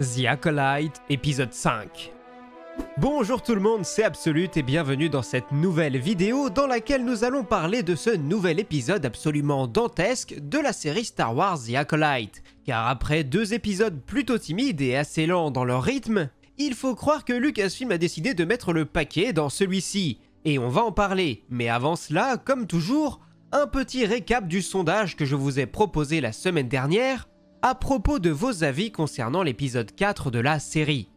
The Acolyte, épisode 5. Bonjour tout le monde, c'est Absolute et bienvenue dans cette nouvelle vidéo dans laquelle nous allons parler de ce nouvel épisode absolument dantesque de la série Star Wars The Acolyte. Car après deux épisodes plutôt timides et assez lents dans leur rythme, il faut croire que Lucasfilm a décidé de mettre le paquet dans celui-ci. Et on va en parler, mais avant cela, comme toujours, un petit récap du sondage que je vous ai proposé la semaine dernière à propos de vos avis concernant l'épisode 4 de la série.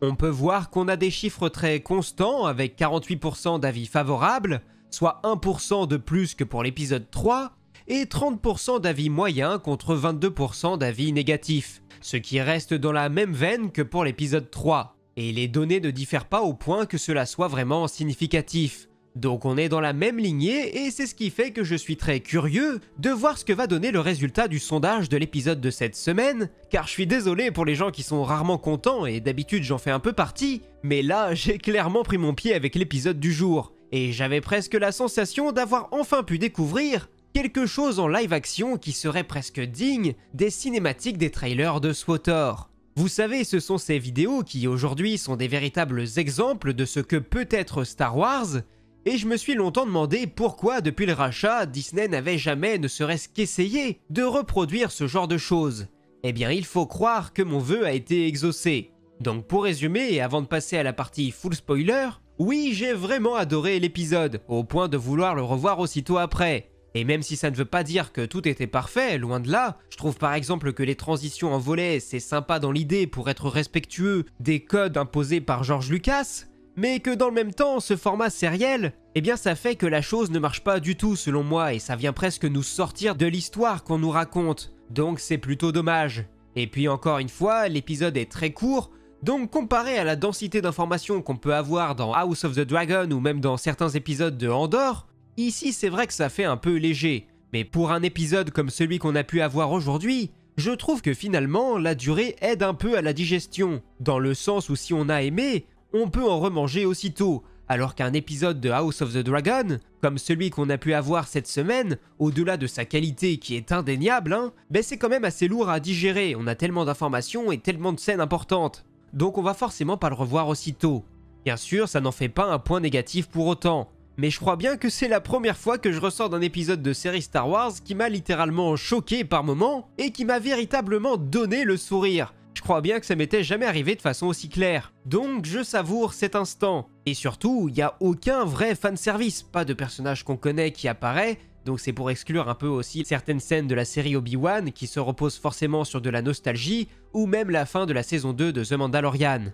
On peut voir qu'on a des chiffres très constants avec 48% d'avis favorables, soit 1% de plus que pour l'épisode 3, et 30% d'avis moyens contre 22% d'avis négatifs, ce qui reste dans la même veine que pour l'épisode 3. Et les données ne diffèrent pas au point que cela soit vraiment significatif. Donc on est dans la même lignée et c'est ce qui fait que je suis très curieux de voir ce que va donner le résultat du sondage de l'épisode de cette semaine, car je suis désolé pour les gens qui sont rarement contents et d'habitude j'en fais un peu partie, mais là j'ai clairement pris mon pied avec l'épisode du jour et j'avais presque la sensation d'avoir enfin pu découvrir quelque chose en live action qui serait presque digne des cinématiques des trailers de SWTOR. Vous savez, ce sont ces vidéos qui aujourd'hui sont des véritables exemples de ce que peut être Star Wars. Et je me suis longtemps demandé pourquoi depuis le rachat, Disney n'avait jamais ne serait-ce qu'essayé de reproduire ce genre de choses. Eh bien il faut croire que mon vœu a été exaucé. Donc pour résumer et avant de passer à la partie full spoiler, oui j'ai vraiment adoré l'épisode, au point de vouloir le revoir aussitôt après. Et même si ça ne veut pas dire que tout était parfait, loin de là, je trouve par exemple que les transitions en volet c'est sympa dans l'idée pour être respectueux des codes imposés par George Lucas, mais que dans le même temps, ce format sériel, eh bien ça fait que la chose ne marche pas du tout selon moi et ça vient presque nous sortir de l'histoire qu'on nous raconte, donc c'est plutôt dommage. Et puis encore une fois, l'épisode est très court, donc comparé à la densité d'informations qu'on peut avoir dans House of the Dragon ou même dans certains épisodes de Andor, ici c'est vrai que ça fait un peu léger, mais pour un épisode comme celui qu'on a pu avoir aujourd'hui, je trouve que finalement la durée aide un peu à la digestion, dans le sens où si on a aimé, on peut en remanger aussitôt, alors qu'un épisode de House of the Dragon, comme celui qu'on a pu avoir cette semaine, au-delà de sa qualité qui est indéniable, hein, ben c'est quand même assez lourd à digérer, on a tellement d'informations et tellement de scènes importantes, donc on va forcément pas le revoir aussitôt. Bien sûr, ça n'en fait pas un point négatif pour autant, mais je crois bien que c'est la première fois que je ressors d'un épisode de série Star Wars qui m'a littéralement choqué par moments, et qui m'a véritablement donné le sourire. Je crois bien que ça m'était jamais arrivé de façon aussi claire. Donc je savoure cet instant. Et surtout, il n'y a aucun vrai fanservice, pas de personnage qu'on connaît qui apparaît, donc c'est pour exclure un peu aussi certaines scènes de la série Obi-Wan qui se reposent forcément sur de la nostalgie, ou même la fin de la saison 2 de The Mandalorian.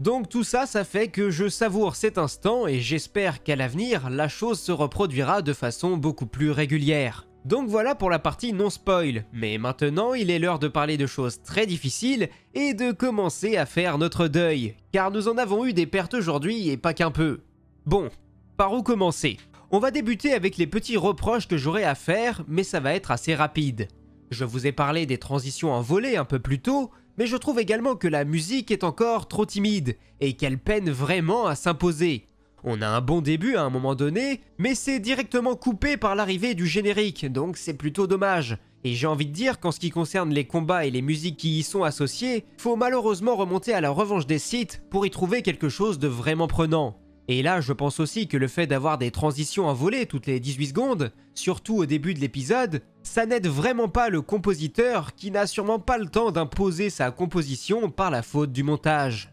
Donc tout ça, ça fait que je savoure cet instant et j'espère qu'à l'avenir, la chose se reproduira de façon beaucoup plus régulière. Donc voilà pour la partie non-spoil, mais maintenant il est l'heure de parler de choses très difficiles et de commencer à faire notre deuil, car nous en avons eu des pertes aujourd'hui et pas qu'un peu. Bon, par où commencer? On va débuter avec les petits reproches que j'aurai à faire, mais ça va être assez rapide. Je vous ai parlé des transitions en volée un peu plus tôt, mais je trouve également que la musique est encore trop timide et qu'elle peine vraiment à s'imposer. On a un bon début à un moment donné, mais c'est directement coupé par l'arrivée du générique, donc c'est plutôt dommage. Et j'ai envie de dire qu'en ce qui concerne les combats et les musiques qui y sont associées, faut malheureusement remonter à la revanche des Sith pour y trouver quelque chose de vraiment prenant. Et là, je pense aussi que le fait d'avoir des transitions en volée toutes les 18 secondes, surtout au début de l'épisode, ça n'aide vraiment pas le compositeur qui n'a sûrement pas le temps d'imposer sa composition par la faute du montage.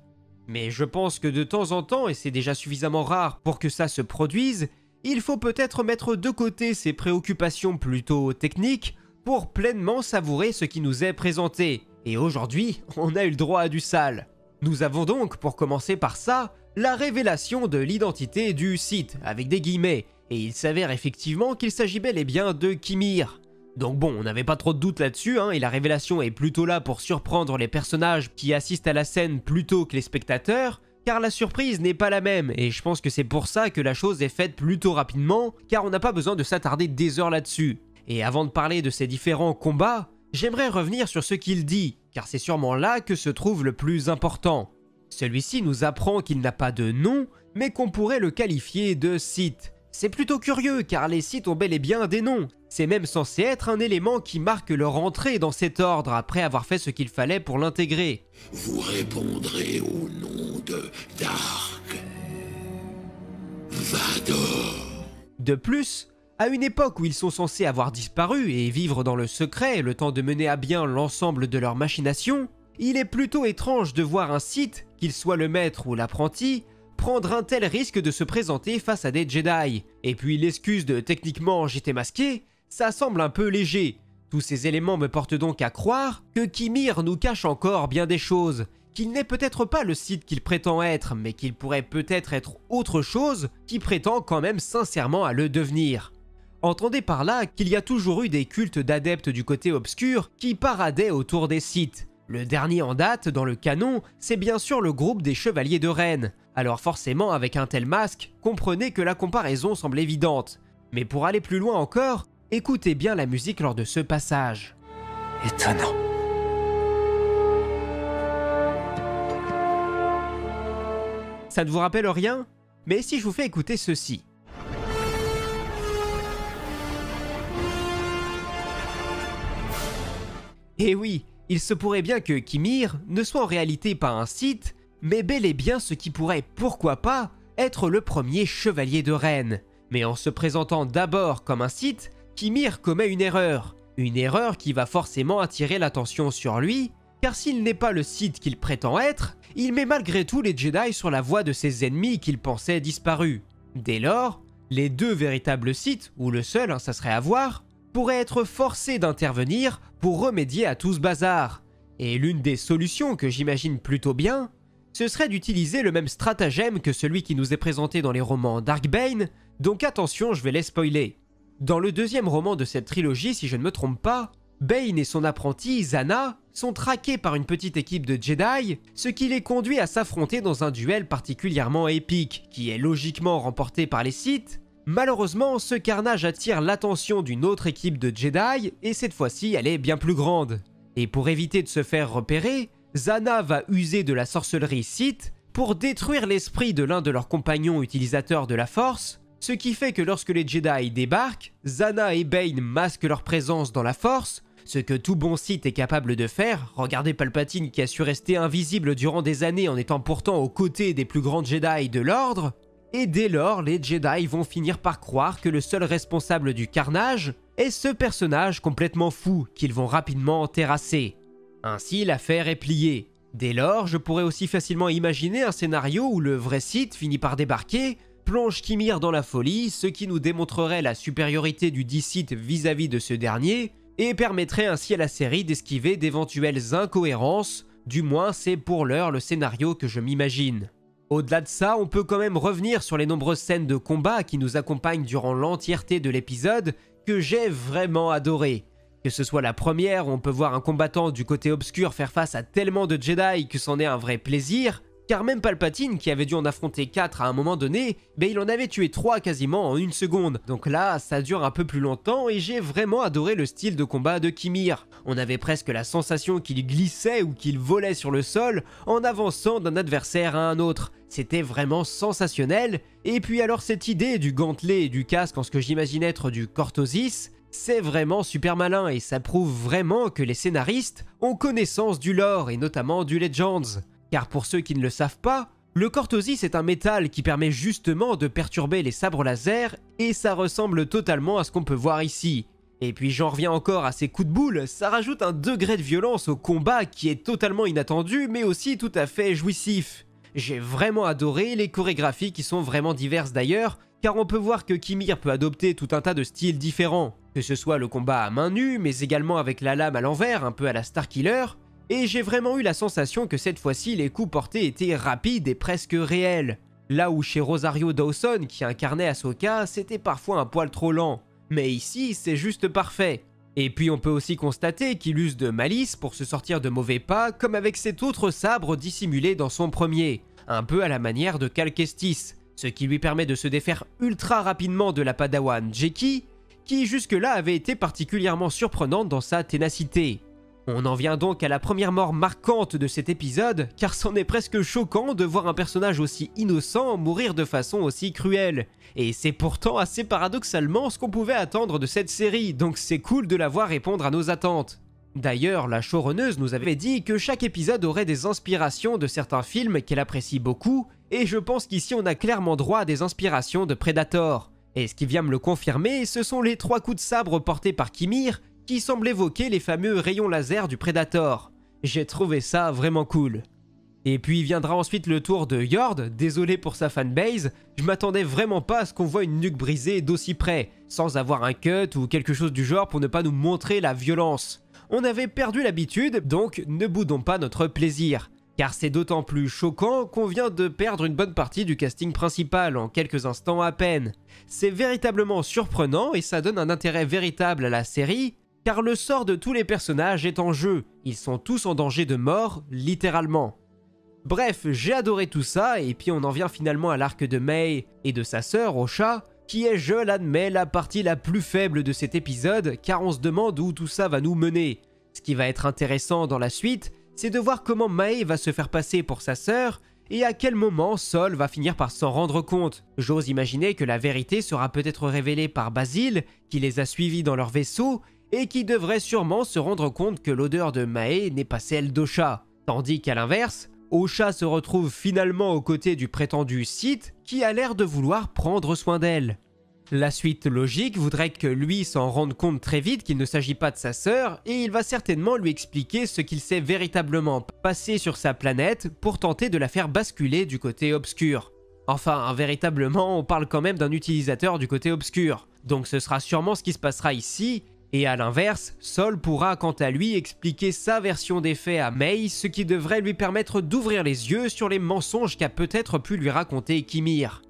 Mais je pense que de temps en temps, et c'est déjà suffisamment rare pour que ça se produise, il faut peut-être mettre de côté ces préoccupations plutôt techniques pour pleinement savourer ce qui nous est présenté. Et aujourd'hui, on a eu le droit à du sale. Nous avons donc, pour commencer par ça, la révélation de l'identité du Sith, avec des guillemets, et il s'avère effectivement qu'il s'agit bel et bien de Qimir. Donc bon, on n'avait pas trop de doute là-dessus, hein, et la révélation est plutôt là pour surprendre les personnages qui assistent à la scène plutôt que les spectateurs, car la surprise n'est pas la même, et je pense que c'est pour ça que la chose est faite plutôt rapidement, car on n'a pas besoin de s'attarder des heures là-dessus. Et avant de parler de ces différents combats, j'aimerais revenir sur ce qu'il dit, car c'est sûrement là que se trouve le plus important. Celui-ci nous apprend qu'il n'a pas de nom, mais qu'on pourrait le qualifier de Sith. C'est plutôt curieux car les Sith ont bel et bien des noms. C'est même censé être un élément qui marque leur entrée dans cet ordre après avoir fait ce qu'il fallait pour l'intégrer. Vous répondrez au nom de Dark Vador. De plus, à une époque où ils sont censés avoir disparu et vivre dans le secret le temps de mener à bien l'ensemble de leurs machinations, il est plutôt étrange de voir un Sith, qu'il soit le maître ou l'apprenti, prendre un tel risque de se présenter face à des Jedi. Et puis l'excuse de « techniquement j'étais masqué », ça semble un peu léger. Tous ces éléments me portent donc à croire que Qimir nous cache encore bien des choses, qu'il n'est peut-être pas le Sith qu'il prétend être, mais qu'il pourrait peut-être être autre chose qui prétend quand même sincèrement à le devenir. Entendez par là qu'il y a toujours eu des cultes d'adeptes du côté obscur qui paradaient autour des Sith. Le dernier en date dans le canon, c'est bien sûr le groupe des Chevaliers de Rennes. Alors forcément, avec un tel masque, comprenez que la comparaison semble évidente. Mais pour aller plus loin encore, écoutez bien la musique lors de ce passage. Étonnant. Ça ne vous rappelle rien? Mais si je vous fais écouter ceci. Eh oui, il se pourrait bien que Qimir ne soit en réalité pas un Sith, mais bel et bien ce qui pourrait, pourquoi pas, être le premier chevalier de Rennes. Mais en se présentant d'abord comme un Sith, Qimir commet une erreur. Une erreur qui va forcément attirer l'attention sur lui, car s'il n'est pas le Sith qu'il prétend être, il met malgré tout les Jedi sur la voie de ses ennemis qu'il pensait disparus. Dès lors, les deux véritables Sith, ou le seul, ça serait à voir, pourraient être forcés d'intervenir pour remédier à tout ce bazar. Et l'une des solutions que j'imagine plutôt bien, ce serait d'utiliser le même stratagème que celui qui nous est présenté dans les romans Dark Bane, donc attention, je vais les spoiler. Dans le deuxième roman de cette trilogie, si je ne me trompe pas, Bane et son apprenti, Zana, sont traqués par une petite équipe de Jedi, ce qui les conduit à s'affronter dans un duel particulièrement épique, qui est logiquement remporté par les Sith. Malheureusement, ce carnage attire l'attention d'une autre équipe de Jedi, et cette fois-ci, elle est bien plus grande. Et pour éviter de se faire repérer, Zana va user de la sorcellerie Sith pour détruire l'esprit de l'un de leurs compagnons utilisateurs de la Force, ce qui fait que lorsque les Jedi débarquent, Zana et Bane masquent leur présence dans la Force, ce que tout bon Sith est capable de faire. Regardez Palpatine qui a su rester invisible durant des années en étant pourtant aux côtés des plus grands Jedi de l'ordre. Et dès lors, les Jedi vont finir par croire que le seul responsable du carnage est ce personnage complètement fou qu'ils vont rapidement terrasser. Ainsi, l'affaire est pliée. Dès lors, je pourrais aussi facilement imaginer un scénario où le vrai Sith finit par débarquer, plonge Qimir dans la folie, ce qui nous démontrerait la supériorité du dit Sith vis-à-vis de ce dernier, et permettrait ainsi à la série d'esquiver d'éventuelles incohérences, du moins c'est pour l'heure le scénario que je m'imagine. Au-delà de ça, on peut quand même revenir sur les nombreuses scènes de combat qui nous accompagnent durant l'entièreté de l'épisode, que j'ai vraiment adoré. Que ce soit la première où on peut voir un combattant du côté obscur faire face à tellement de Jedi que c'en est un vrai plaisir, car même Palpatine qui avait dû en affronter 4 à un moment donné, il en avait tué 3 quasiment en une seconde. Donc là, ça dure un peu plus longtemps et j'ai vraiment adoré le style de combat de Qimir. On avait presque la sensation qu'il glissait ou qu'il volait sur le sol en avançant d'un adversaire à un autre. C'était vraiment sensationnel. Et puis alors cette idée du gantelet et du casque en ce que j'imagine être du cortosis, c'est vraiment super malin et ça prouve vraiment que les scénaristes ont connaissance du lore et notamment du Legends. Car pour ceux qui ne le savent pas, le cortosis est un métal qui permet justement de perturber les sabres laser et ça ressemble totalement à ce qu'on peut voir ici. Et puis j'en reviens encore à ces coups de boule, ça rajoute un degré de violence au combat qui est totalement inattendu mais aussi tout à fait jouissif. J'ai vraiment adoré les chorégraphies qui sont vraiment diverses d'ailleurs, car on peut voir que Qimir peut adopter tout un tas de styles différents, que ce soit le combat à main nue mais également avec la lame à l'envers, un peu à la Starkiller. Et j'ai vraiment eu la sensation que cette fois-ci, les coups portés étaient rapides et presque réels. Là où chez Rosario Dawson, qui incarnait Asoka, c'était parfois un poil trop lent. Mais ici, c'est juste parfait. Et puis on peut aussi constater qu'il use de malice pour se sortir de mauvais pas, comme avec cet autre sabre dissimulé dans son premier, un peu à la manière de Cal Kestis, ce qui lui permet de se défaire ultra rapidement de la padawan Jeki, qui jusque-là avait été particulièrement surprenante dans sa ténacité. On en vient donc à la première mort marquante de cet épisode, car c'en est presque choquant de voir un personnage aussi innocent mourir de façon aussi cruelle. Et c'est pourtant assez paradoxalement ce qu'on pouvait attendre de cette série, donc c'est cool de la voir répondre à nos attentes. D'ailleurs, la showrunneuse nous avait dit que chaque épisode aurait des inspirations de certains films qu'elle apprécie beaucoup, et je pense qu'ici on a clairement droit à des inspirations de Predator. Et ce qui vient me le confirmer, ce sont les 3 coups de sabre portés par Qimir, qui semble évoquer les fameux rayons laser du Predator. J'ai trouvé ça vraiment cool. Et puis viendra ensuite le tour de Yord, désolé pour sa fanbase, je m'attendais vraiment pas à ce qu'on voit une nuque brisée d'aussi près, sans avoir un cut ou quelque chose du genre pour ne pas nous montrer la violence. On avait perdu l'habitude, donc ne boudons pas notre plaisir. Car c'est d'autant plus choquant qu'on vient de perdre une bonne partie du casting principal en quelques instants à peine. C'est véritablement surprenant et ça donne un intérêt véritable à la série, car le sort de tous les personnages est en jeu, ils sont tous en danger de mort, littéralement. Bref, j'ai adoré tout ça, et puis on en vient finalement à l'arc de Mae et de sa sœur Osha, qui est, je l'admets, la partie la plus faible de cet épisode, car on se demande où tout ça va nous mener. Ce qui va être intéressant dans la suite, c'est de voir comment Mae va se faire passer pour sa sœur, et à quel moment Sol va finir par s'en rendre compte. J'ose imaginer que la vérité sera peut-être révélée par Basil, qui les a suivis dans leur vaisseau, et qui devrait sûrement se rendre compte que l'odeur de Mae n'est pas celle d'Osha. Tandis qu'à l'inverse, Osha se retrouve finalement aux côtés du prétendu Sith, qui a l'air de vouloir prendre soin d'elle. La suite logique voudrait que lui s'en rende compte très vite qu'il ne s'agit pas de sa sœur, et il va certainement lui expliquer ce qu'il s'est véritablement passé sur sa planète pour tenter de la faire basculer du côté obscur. Enfin, véritablement, on parle quand même d'un utilisateur du côté obscur, donc ce sera sûrement ce qui se passera ici. Et à l'inverse, Sol pourra quant à lui expliquer sa version des faits à Mae, ce qui devrait lui permettre d'ouvrir les yeux sur les mensonges qu'a peut-être pu lui raconter Qimir.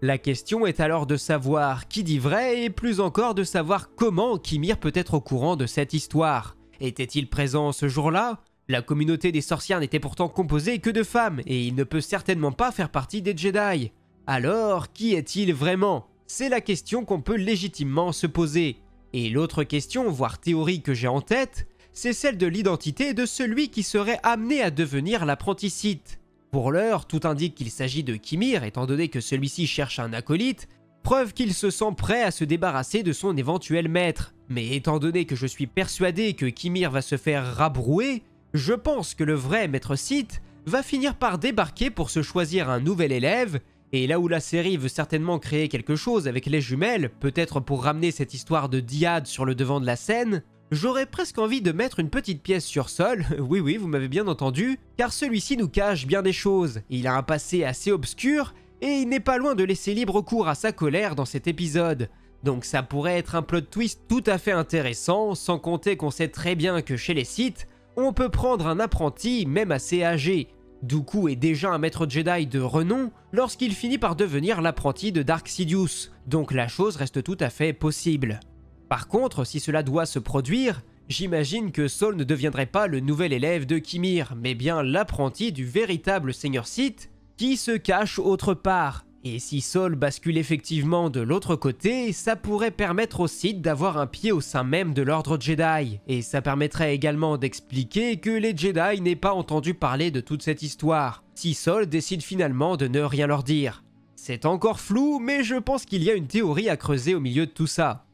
La question est alors de savoir qui dit vrai et plus encore de savoir comment Qimir peut être au courant de cette histoire. Était-il présent ce jour-là? La communauté des sorcières n'était pourtant composée que de femmes et il ne peut certainement pas faire partie des Jedi. Alors, qui est-il vraiment? C'est la question qu'on peut légitimement se poser. Et l'autre question, voire théorie que j'ai en tête, c'est celle de l'identité de celui qui serait amené à devenir l'apprenti Sith. Pour l'heure, tout indique qu'il s'agit de Qimir, étant donné que celui-ci cherche un acolyte, preuve qu'il se sent prêt à se débarrasser de son éventuel maître. Mais étant donné que je suis persuadé que Qimir va se faire rabrouer, je pense que le vrai maître Sith va finir par débarquer pour se choisir un nouvel élève. Et là où la série veut certainement créer quelque chose avec les jumelles, peut-être pour ramener cette histoire de dyade sur le devant de la scène, j'aurais presque envie de mettre une petite pièce sur Sol, oui vous m'avez bien entendu, car celui-ci nous cache bien des choses, il a un passé assez obscur, et il n'est pas loin de laisser libre cours à sa colère dans cet épisode. Donc ça pourrait être un plot twist tout à fait intéressant, sans compter qu'on sait très bien que chez les Sith, on peut prendre un apprenti même assez âgé. Dooku est déjà un maître Jedi de renom lorsqu'il finit par devenir l'apprenti de Dark Sidious, donc la chose reste tout à fait possible. Par contre, si cela doit se produire, j'imagine que Sol ne deviendrait pas le nouvel élève de Qimir, mais bien l'apprenti du véritable Seigneur Sith qui se cache autre part. Et si Sol bascule effectivement de l'autre côté, ça pourrait permettre aux Sith d'avoir un pied au sein même de l'ordre Jedi. Et ça permettrait également d'expliquer que les Jedi n'aient pas entendu parler de toute cette histoire, si Sol décide finalement de ne rien leur dire. C'est encore flou, mais je pense qu'il y a une théorie à creuser au milieu de tout ça.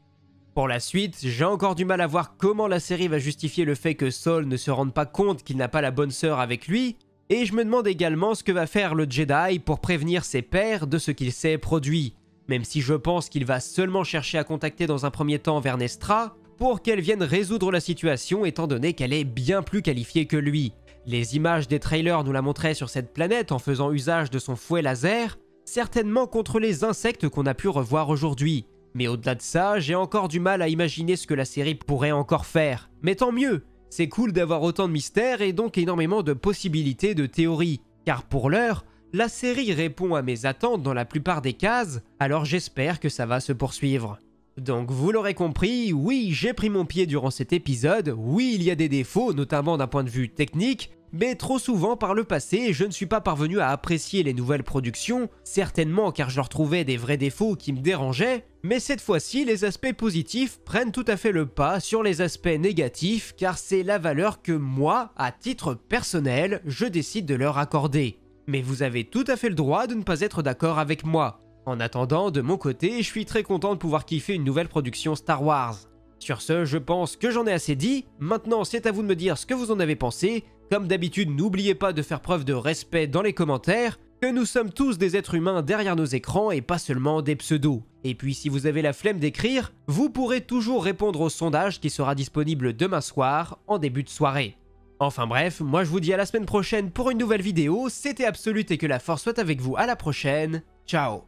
Pour la suite, j'ai encore du mal à voir comment la série va justifier le fait que Sol ne se rende pas compte qu'il n'a pas la bonne sœur avec lui. Et je me demande également ce que va faire le Jedi pour prévenir ses pairs de ce qu'il s'est produit, même si je pense qu'il va seulement chercher à contacter dans un premier temps Vernestra pour qu'elle vienne résoudre la situation étant donné qu'elle est bien plus qualifiée que lui. Les images des trailers nous la montraient sur cette planète en faisant usage de son fouet laser, certainement contre les insectes qu'on a pu revoir aujourd'hui. Mais au-delà de ça, j'ai encore du mal à imaginer ce que la série pourrait encore faire, mais tant mieux! C'est cool d'avoir autant de mystères et donc énormément de possibilités de théories, car pour l'heure, la série répond à mes attentes dans la plupart des cases, alors j'espère que ça va se poursuivre. Donc vous l'aurez compris, oui, j'ai pris mon pied durant cet épisode, oui, il y a des défauts, notamment d'un point de vue technique, mais trop souvent par le passé, je ne suis pas parvenu à apprécier les nouvelles productions, certainement car je leur trouvais des vrais défauts qui me dérangeaient, Mais cette fois-ci, les aspects positifs prennent tout à fait le pas sur les aspects négatifs, car c'est la valeur que moi, à titre personnel, je décide de leur accorder. Mais vous avez tout à fait le droit de ne pas être d'accord avec moi. En attendant, de mon côté, je suis très content de pouvoir kiffer une nouvelle production Star Wars. Sur ce, je pense que j'en ai assez dit, maintenant c'est à vous de me dire ce que vous en avez pensé. Comme d'habitude, n'oubliez pas de faire preuve de respect dans les commentaires, que nous sommes tous des êtres humains derrière nos écrans et pas seulement des pseudos. Et puis si vous avez la flemme d'écrire, vous pourrez toujours répondre au sondage qui sera disponible demain soir en début de soirée. Enfin bref, moi je vous dis à la semaine prochaine pour une nouvelle vidéo, c'était Absolute et que la force soit avec vous, à la prochaine, ciao.